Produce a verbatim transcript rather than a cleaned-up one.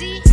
see.